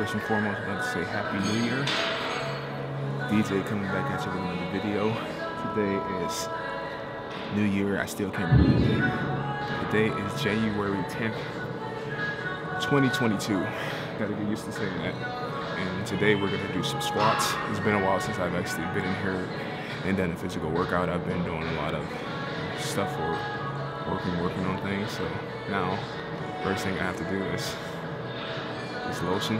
first and foremost, I'd like to say Happy New Year. DJ coming back at you with another video. Today is New Year. I still can't remember the date. Today is January 10th, 2022. Gotta get used to saying that. And today we're gonna do some squats. It's been a while since I've actually been in here and done a physical workout. I've been doing a lot of stuff for working on things. So now, first thing I have to do is this lotion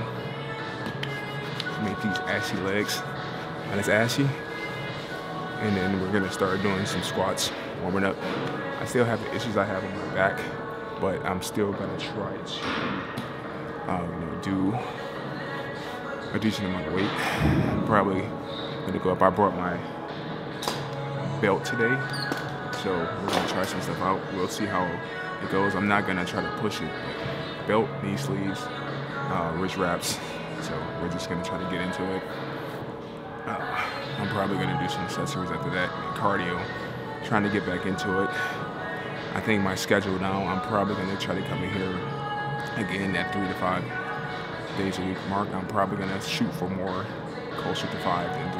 to make these ashy legs not as ashy. And then we're gonna start doing some squats, warming up. I still have the issues I have on my back, but I'm still gonna try to do a decent amount of weight. I'm probably gonna go up. I brought my belt today, so we're gonna try some stuff out. We'll see how it goes. I'm not gonna try to push it, but belt, knee sleeves, wrist wraps. So we're just gonna try to get into it. I'm probably gonna do some accessories after that, and cardio, trying to get back into it. I think my schedule now, I'm probably gonna try to come in here again at 3 to 5 days a week mark. I'm probably gonna shoot for more closer to 5 than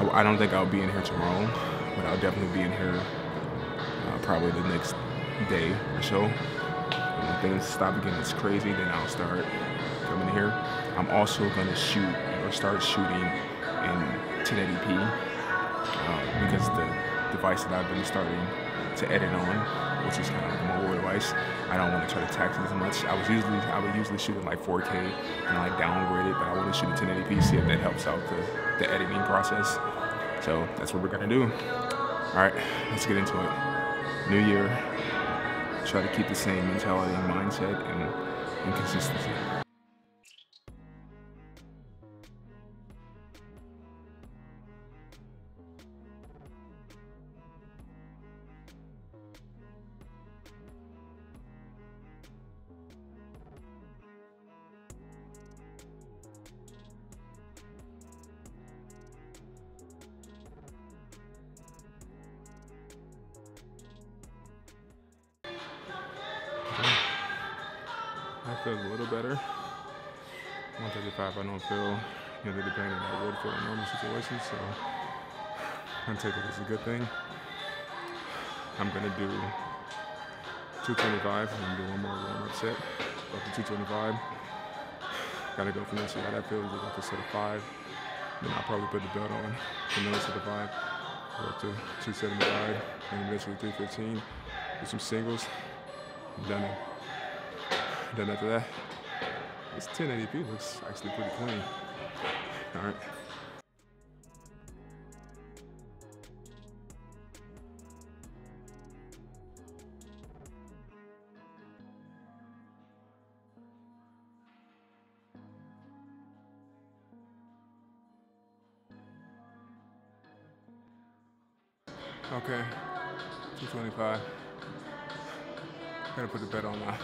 3. I don't think I'll be in here tomorrow, but I'll definitely be in here probably the next day or so. When things stop getting as crazy, then I'll start coming here. I'm also gonna shoot or start shooting in 1080p because the device that I've been starting to edit on, which is kind of like a mobile device, I don't want to try to tax it as much. I would usually shoot in like 4K and like downgrade it, but I want to shoot in 1080p, see if that helps out the editing process. So that's what we're gonna do. All right, let's get into it. New year, try to keep the same mentality and mindset and consistency. Feels a little better. 135, I don't feel nearly the pain that I would feel in normal situations, so I take it as a good thing. I'm gonna do 225, I'm gonna do one more warm-up set, up to 225. Gotta go from there, so how that feels like up to set of 5. Then I'll probably put the belt on from another set of 5, go up to 275, and eventually 315. Do some singles, I'm done it. Then after that, this 1080p looks actually pretty clean. All right. Okay, 225. I'm gonna put the bet on now.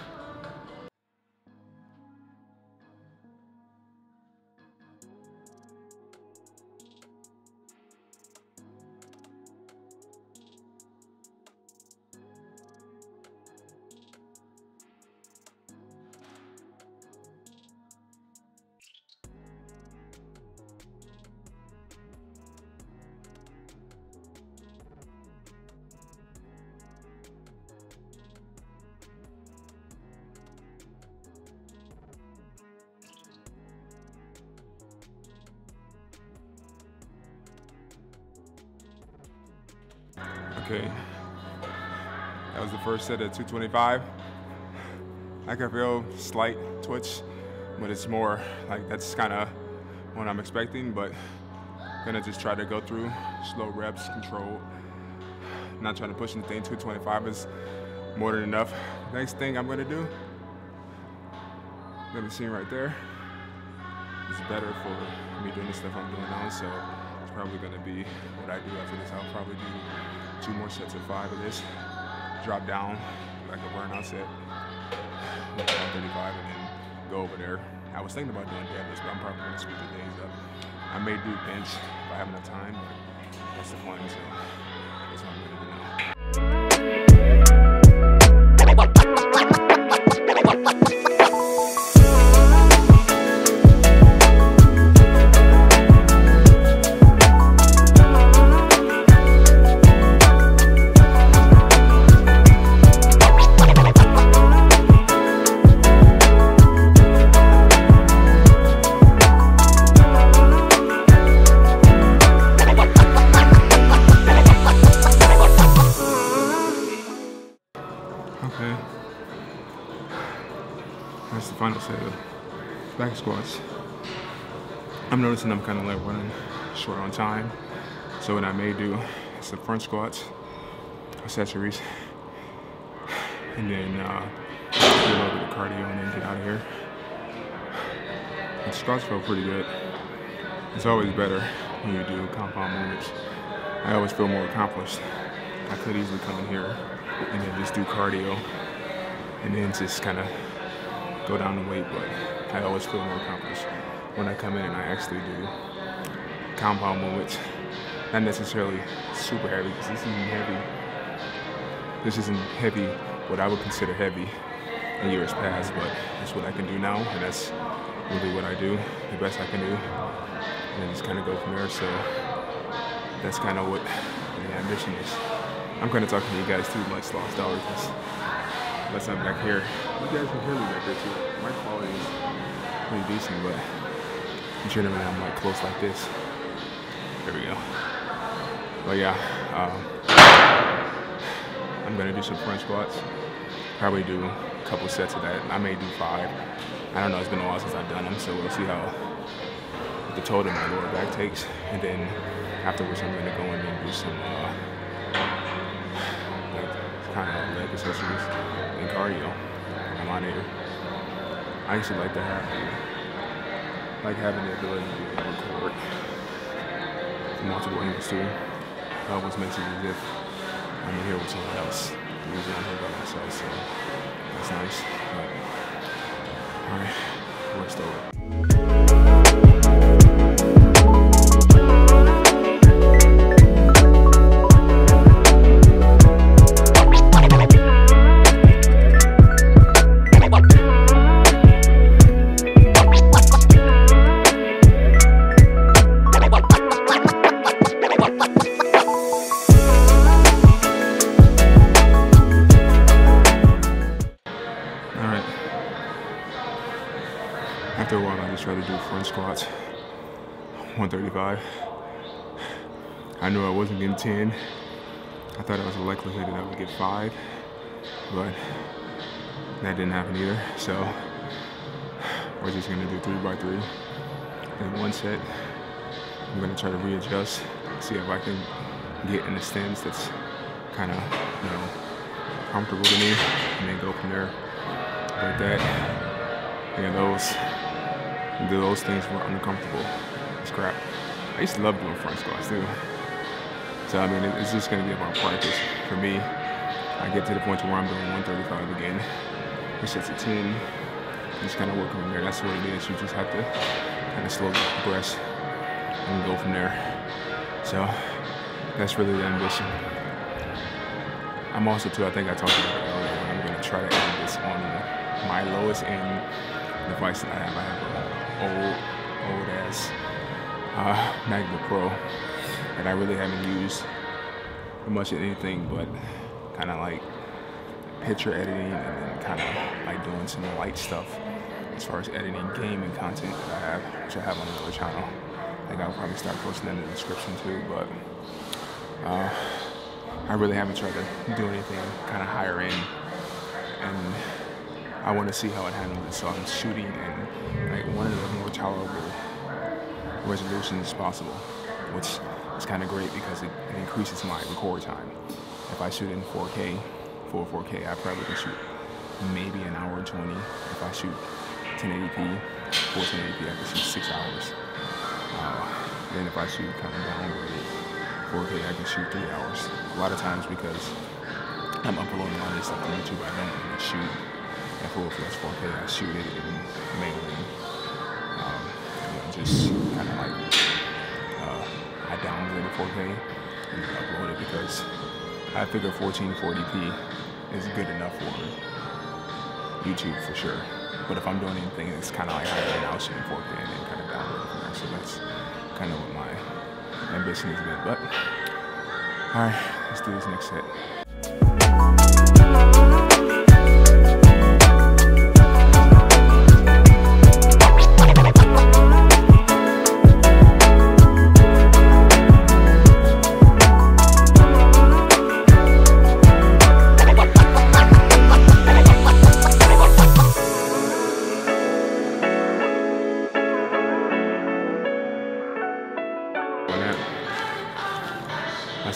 Okay, that was the first set at 225. I can feel slight twitch, but it's more like that's kind of what I'm expecting, but gonna just try to go through slow reps, controlled. Not trying to push anything. 225 is more than enough. Next thing I'm gonna do, the machine right there. It's better for me doing the stuff I'm doing now, so it's probably gonna be what I do after this. I'll probably do 2 more sets of 5 of this, drop down like a burnout set, 135, and then go over there. I was thinking about doing deadlifts, but I'm probably gonna speed the days up. I may do bench if I have enough time, but that's the point, so that's what I'm gonna do now. back squats. I'm noticing I'm kind of like running short on time. So what I may do is some front squats, accessories, and then do a little bit of cardio and then get out of here. And squats feel pretty good. It's always better when you do compound movements. I always feel more accomplished. I could easily come in here and then just do cardio and then just kind of go down the weight, but I always feel more accomplished when I come in and I actually do compound movements. Not necessarily super heavy, because this isn't heavy. This isn't heavy, what I would consider heavy in years past, but that's what I can do now, and that's really what I do, the best I can do, and then just kind of go from there. So that's kind of what the ambition is. I'm kind of talking to you guys through my lost dollar, because unless I'm back here, you guys can hear me back there too. My quality is pretty decent, but generally I'm like close like this. There we go. But yeah, I'm gonna do some front squats. Probably do a couple sets of that. I may do 5. I don't know, it's been a while since I've done them, so we'll see how the total my lower back takes. And then afterwards I'm gonna go in and do some like kind of leg accessories and cardio. I'm out of here. I actually like to have the ability to record multiple angles too. It almost makes it as if I'm here with someone else. I'm usually I'm here by myself, so that's nice. All right, let's do it. After a while, I just try to do front squats, 135. I knew I wasn't getting 10. I thought it was a likelihood that I would get 5, but that didn't happen either. So we're just gonna do 3x3 in one set. I'm gonna try to readjust, see if I can get in a stance that's kind of, you know, comfortable to me, and then go from there like that. Yeah, those things were uncomfortable. It's crap. I used to love doing front squats too. So I mean, it's just gonna be about practice. For me, I get to the point where I'm doing 135 again. Which is a 10. Just kind of working from there. That's what it is. You just have to kind of slowly progress and go from there. So that's really the ambition. I'm also too, I think I talked about it earlier, but I'm gonna try to end this on my lowest end device that I have an old ass MacBook Pro that I really haven't used much of anything but kind of like picture editing, and then kind of like doing some light stuff as far as editing gaming content that I have, which I have on another channel. I think I'll probably start posting in the description too, but I really haven't tried to do anything kind of higher end, and I want to see how it handles it. So I'm shooting in like one of the more tolerable resolutions possible, which is kind of great because it increases my record time. If I shoot in 4K, full 4K, I probably can shoot maybe 1 hour and 20. If I shoot 1080p, full 1080p, I can shoot 6 hours. Then if I shoot kind of downgraded 4K, I can shoot 3 hours. A lot of times because I'm uploading all this stuff on YouTube, I don't even shoot. At full flex 4K, I shoot it in mainly, you know, just kind of like I downgraded 4K and uploaded because I figure 1440p is good enough for YouTube for sure. But if I'm doing anything that's kind of like higher end, I'll shoot in 4K and then kind of download it from there. So that's kind of what my ambition has been. But all right, let's do this next set.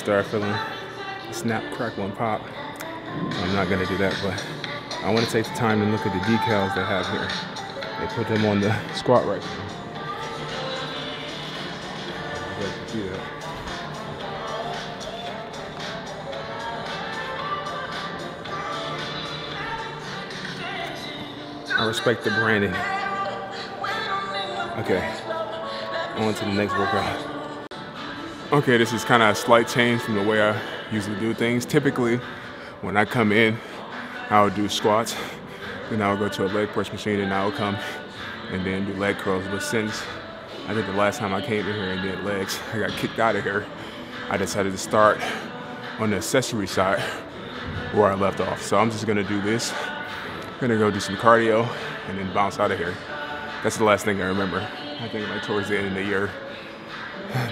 start feeling snap, crackle, and pop. I'm not gonna do that, but I wanna take the time to look at the decals they have here. They put them on the squat rack. I'd like to see that. I respect the branding. Okay, on to the next workout. Okay, this is kind of a slight change from the way I usually do things. Typically, when I come in, I'll do squats, then I'll go to a leg press machine, and I'll come and then do leg curls. But since I think the last time I came in here and did legs, I got kicked out of here, I decided to start on the accessory side where I left off. So I'm just gonna do this. Gonna go do some cardio and then bounce out of here. That's the last thing I remember. I think like towards the end of the year,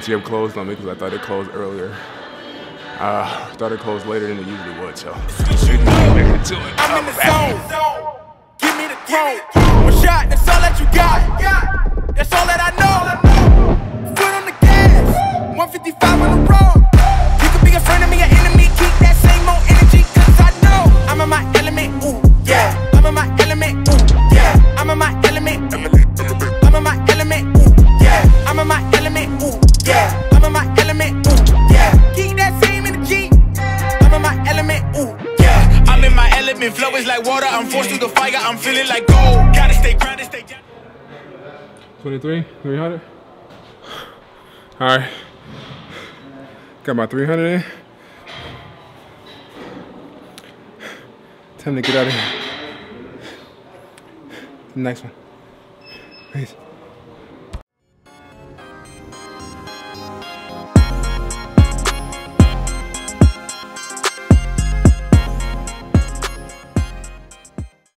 gym closed on me because I thought it closed earlier. I thought it closed later than it usually would, so. I'm in the zone. Give me the throne. One shot, that's all that you got. That's all that I know. Foot on the gas, 155 on the road. You could be a friend of me, an enemy. Keep that same old energy, cause I know I'm in my element, ooh. I'm in my element, ooh, yeah. I'm in my element, I'm in my element, ooh, yeah. I'm in my element, ooh, yeah. I'm in my element, ooh, yeah. Keep that same energy. I'm in my element, ooh, yeah. I'm in my element, flow is like water. I'm forced through the fire, I'm feeling like gold. Gotta stay grounded, stay down. 23, 300. All right. Got my 300 in. Time to get out of here. Next one. Peace.